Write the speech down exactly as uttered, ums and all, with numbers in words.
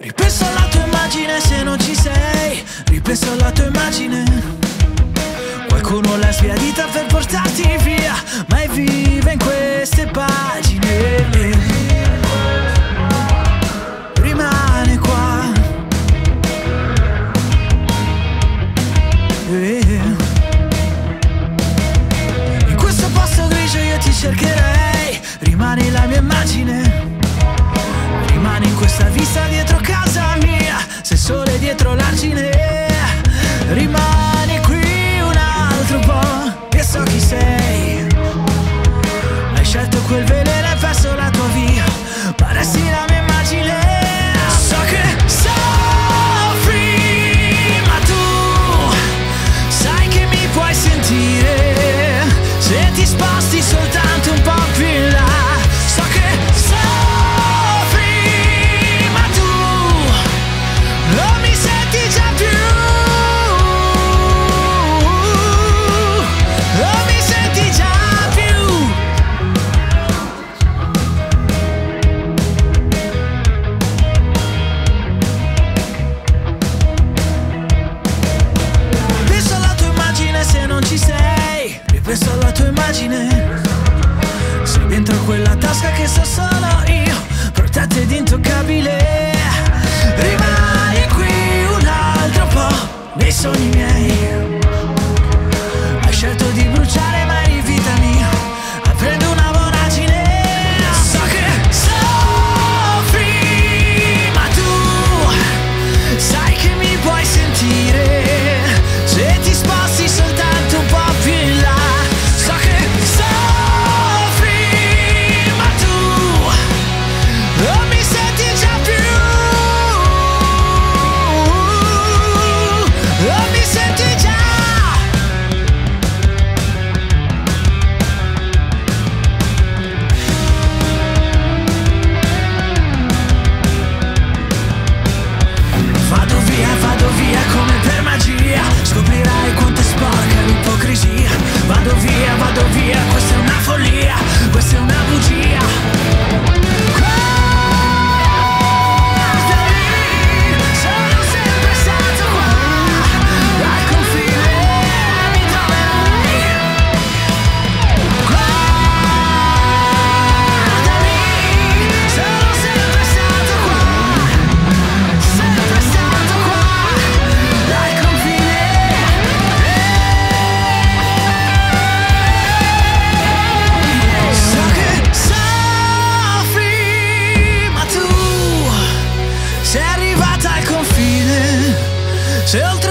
Ripenso alla tua immagine se non ci sei, ripenso alla tua immagine. Qualcuno la sbiadita per portarti via, ma è viva in queste pagine. Rimane qua. In questo posto grigio io ti cercherei, rimani la mia immagine. Rimani in questa vista dietro casa mia, se il sole dietro l'argine. Rimani qui un altro po', io so chi sei. Hai scelto quel veleno e perso la tua via, ma resti la mia immagine. So che soffri, ma tu sai che mi puoi sentire se ti sposti soltanto un po' più in là. So che penso alla tua immagine, sei dentro quella tasca che so solo io, protetta ed intoccabile. Rimani qui un altro po', nei sogni miei. Hai scelto di bruciare ma eri vita mia, aprendo una voragine. So che soffri, ma tu sai che mi puoi sentire se ti sposti soltanto un po' più in là. Vado via, vado via, questa è una follia, questa è una bugia. Guardami, sono sempre stato qua, al confine mi troverai. Guardami, sono sempre stato qua, sempre stato qua, al confine. Sei arrivata al confine.